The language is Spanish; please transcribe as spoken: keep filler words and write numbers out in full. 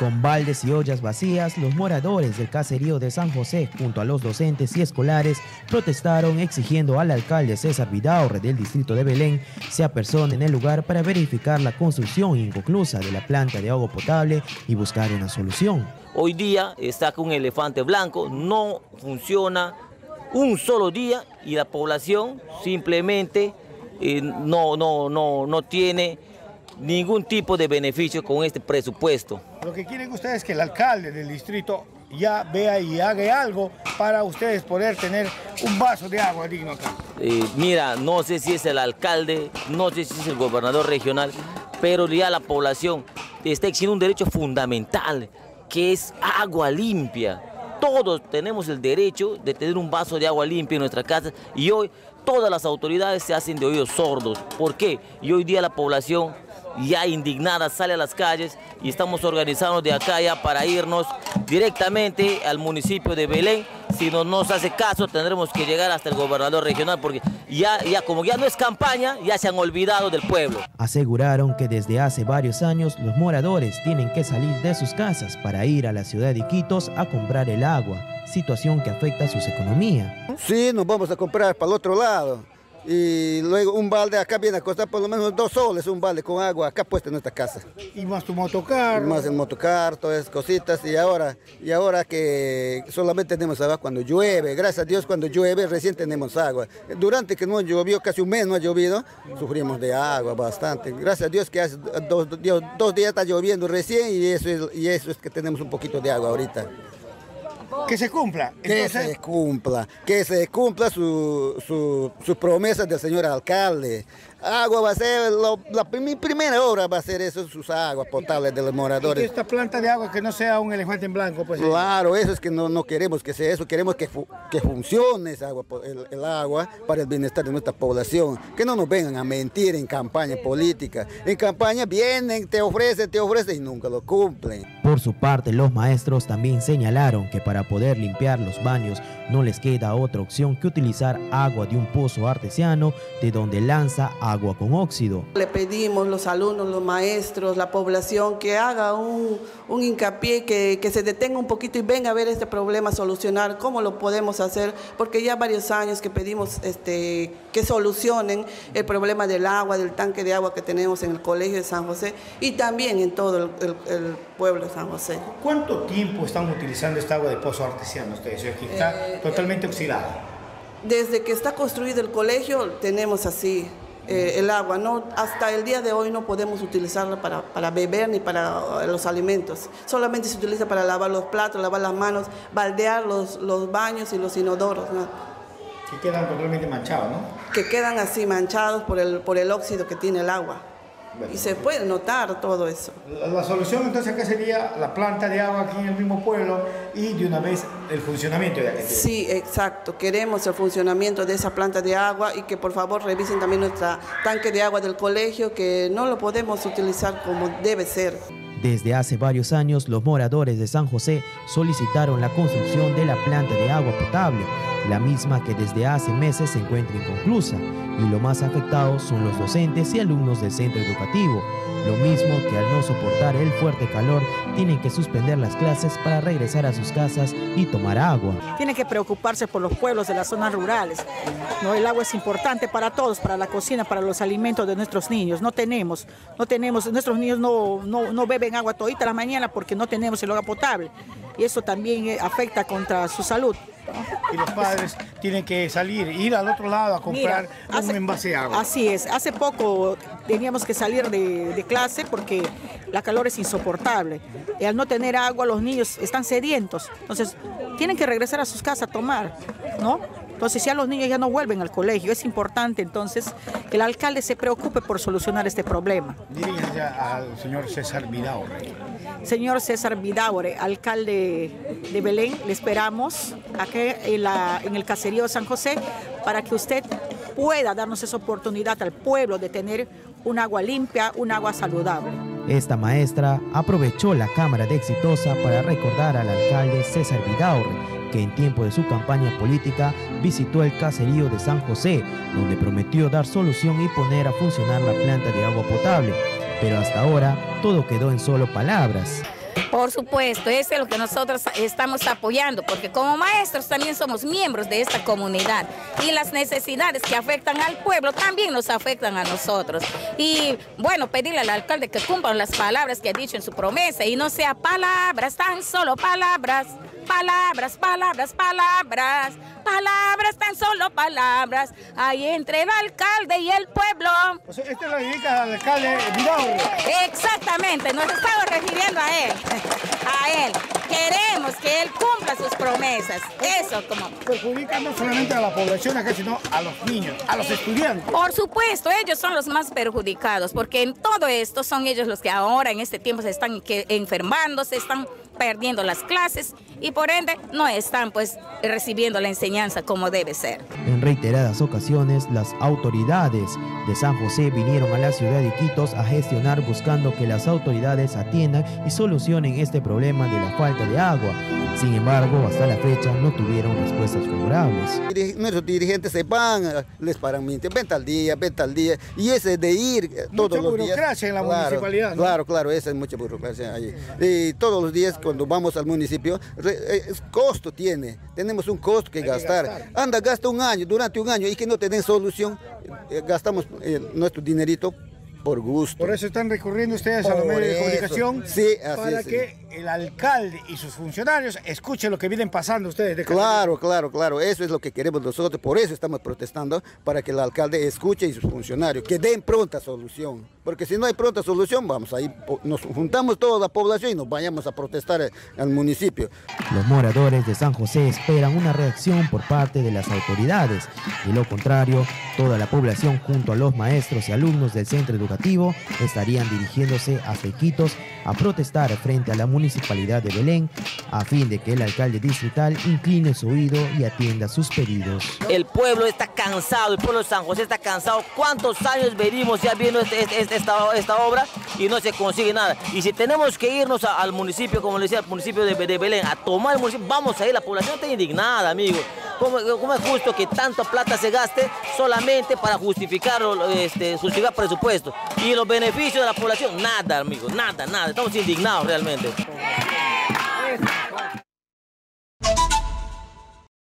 Con baldes y ollas vacías, los moradores del caserío de San José, junto a los docentes y escolares, protestaron exigiendo al alcalde César Vidaurre del distrito de Belén se apersone en el lugar para verificar la construcción inconclusa de la planta de agua potable y buscar una solución. Hoy día está con un elefante blanco, no funciona un solo día y la población simplemente eh, no, no, no, no tiene ningún tipo de beneficio con este presupuesto. Lo que quieren ustedes es que el alcalde del distrito ya vea y haga algo para ustedes poder tener un vaso de agua digno acá. Eh, mira, no sé si es el alcalde, no sé si es el gobernador regional, pero ya la población está exigiendo un derecho fundamental, que es agua limpia. Todos tenemos el derecho de tener un vaso de agua limpia en nuestra casa y hoy todas las autoridades se hacen de oídos sordos. ¿Por qué? Y hoy día la población ya indignada sale a las calles y estamos organizándonos de acá ya para irnos directamente al municipio de Belén. Si no nos hace caso tendremos que llegar hasta el gobernador regional porque ya, ya como ya no es campaña, ya se han olvidado del pueblo. Aseguraron que desde hace varios años los moradores tienen que salir de sus casas para ir a la ciudad de Iquitos a comprar el agua, situación que afecta a sus economías. Sí, nos vamos a comprar para el otro lado. Y luego un balde acá viene a costar por lo menos dos soles, un balde con agua acá puesta en nuestra casa. Y más tu motocar. Más el motocar, todas esas cositas. Y ahora, y ahora que solamente tenemos agua cuando llueve, gracias a Dios cuando llueve recién tenemos agua. Durante que no llovió, casi un mes no ha llovido, sufrimos de agua bastante. Gracias a Dios que hace dos, dos, dos días está lloviendo recién y eso, es, y eso es que tenemos un poquito de agua ahorita. Que se cumpla. Entonces... Que se cumpla, que se cumpla su, su, su promesa del señor alcalde. Agua va a ser, lo, la mi primera obra va a ser eso, sus aguas potables de los moradores. Y esta planta de agua que no sea un elefante en blanco. Pues, claro, eso es que no, no queremos que sea eso, queremos que, fu que funcione esa agua, el, el agua para el bienestar de nuestra población. Que no nos vengan a mentir en campaña política. En campaña vienen, te ofrecen, te ofrecen y nunca lo cumplen. Por su parte, los maestros también señalaron que para poder limpiar los baños no les queda otra opción que utilizar agua de un pozo artesiano de donde lanza a agua con óxido. Le pedimos los alumnos, los maestros, la población que haga un, un hincapié, que, que se detenga un poquito y venga a ver este problema, solucionar cómo lo podemos hacer, porque ya varios años que pedimos este, que solucionen el problema del agua, del tanque de agua que tenemos en el colegio de San José y también en todo el, el, el pueblo de San José. ¿Cuánto tiempo están utilizando esta agua de pozo artesiano ustedes? Aquí está eh, totalmente eh, oxidada. Desde que está construido el colegio tenemos así. Eh, el agua, no, hasta el día de hoy no podemos utilizarla para, para beber ni para los alimentos. Solamente se utiliza para lavar los platos, lavar las manos, baldear los, los baños y los inodoros, ¿no? Que quedan totalmente manchados, ¿no? Que quedan así manchados por el, por el óxido que tiene el agua. Bueno, y se puede notar todo eso. La, la solución entonces acá sería la planta de agua aquí en el mismo pueblo y de una vez el funcionamiento de la gente. Sí, exacto. Queremos el funcionamiento de esa planta de agua y que por favor revisen también nuestro tanque de agua del colegio, que no lo podemos utilizar como debe ser. Desde hace varios años los moradores de San José solicitaron la construcción de la planta de agua potable, la misma que desde hace meses se encuentra inconclusa y lo más afectados son los docentes y alumnos del centro educativo, lo mismo que al no soportar el fuerte calor tienen que suspender las clases para regresar a sus casas y tomar agua. Tienen que preocuparse por los pueblos de las zonas rurales, ¿no? El agua es importante para todos, para la cocina, para los alimentos de nuestros niños. No tenemos, no tenemos, nuestros niños no, no, no beben agua todita la mañana porque no tenemos el agua potable y eso también afecta contra su salud. Y los padres tienen que salir, ir al otro lado a comprar. Mira, hace, un envase de agua. Así es, hace poco teníamos que salir de, de clase porque la calor es insoportable. Y al no tener agua los niños están sedientos, entonces tienen que regresar a sus casas a tomar, ¿no? Entonces ya los niños ya no vuelven al colegio. Es importante entonces que el alcalde se preocupe por solucionar este problema. Diríjase al señor César Vidaurre. Señor César Vidaurre, alcalde de Belén, le esperamos aquí en, la, en el caserío de San José para que usted pueda darnos esa oportunidad al pueblo de tener un agua limpia, un agua saludable. Esta maestra aprovechó la cámara de Exitosa para recordar al alcalde César Vidaurre, que en tiempo de su campaña política visitó el caserío de San José, donde prometió dar solución y poner a funcionar la planta de agua potable. Pero hasta ahora todo quedó en solo palabras. Por supuesto, eso es lo que nosotros estamos apoyando, porque como maestros también somos miembros de esta comunidad y las necesidades que afectan al pueblo también nos afectan a nosotros. Y bueno, pedirle al alcalde que cumplan las palabras que ha dicho en su promesa y no sea palabras, tan solo palabras, palabras, palabras, palabras, palabras, tan solo palabras, ahí entre el alcalde y el pueblo. O sea, este lo dedica al alcalde Vidaurre. Exactamente, nos estamos refiriendo a él, a él. Queremos que él cumpla sus promesas, eso como... Perjudica no solamente a la población acá, sino a los niños, a los estudiantes. Por supuesto, ellos son los más perjudicados, porque en todo esto son ellos los que ahora en este tiempo se están enfermando, se están perdiendo las clases y por ende no están pues recibiendo la enseñanza como debe ser. En reiteradas ocasiones, las autoridades de San José vinieron a la ciudad de Iquitos a gestionar buscando que las autoridades atiendan y solucionen este problema de la falta de agua. Sin embargo, hasta la fecha no tuvieron respuestas favorables. Nuestros dirigentes se van, les paran, vente al día, vente al día, y ese de ir todos los días. Mucha burocracia en la municipalidad, ¿no? Claro, claro, esa es mucha burocracia allí. Y todos los días cuando vamos al municipio, costo tiene, tenemos un costo que gastar. Anda, gasta un año, durante un año, y que no te den solución, gastamos nuestro dinerito por gusto. Por eso están recurriendo ustedes por a los medios de comunicación, sí, así para es, que sí. El alcalde y sus funcionarios escuchen lo que vienen pasando ustedes. De claro, claro, claro, eso es lo que queremos nosotros, por eso estamos protestando, para que el alcalde escuche y sus funcionarios, que den pronta solución, porque si no hay pronta solución, vamos, ahí nos juntamos toda la población y nos vayamos a protestar al municipio. Los moradores de San José esperan una reacción por parte de las autoridades, de lo contrario, toda la población junto a los maestros y alumnos del centro educativo estarían dirigiéndose a Iquitos a protestar frente a la municipalidad de Belén a fin de que el alcalde distrital incline su oído y atienda sus pedidos. El pueblo está cansado, el pueblo de San José está cansado. ¿Cuántos años venimos ya viendo este, este, esta, esta obra y no se consigue nada? Y si tenemos que irnos a, al municipio, como le decía, al municipio de, de Belén, a tomar el municipio, vamos a ir, la población está indignada, amigos. ¿Cómo, cómo es justo que tanta plata se gaste solamente para justificar, este, justificar presupuesto? Y los beneficios de la población, nada, amigos, nada, nada. Estamos indignados realmente.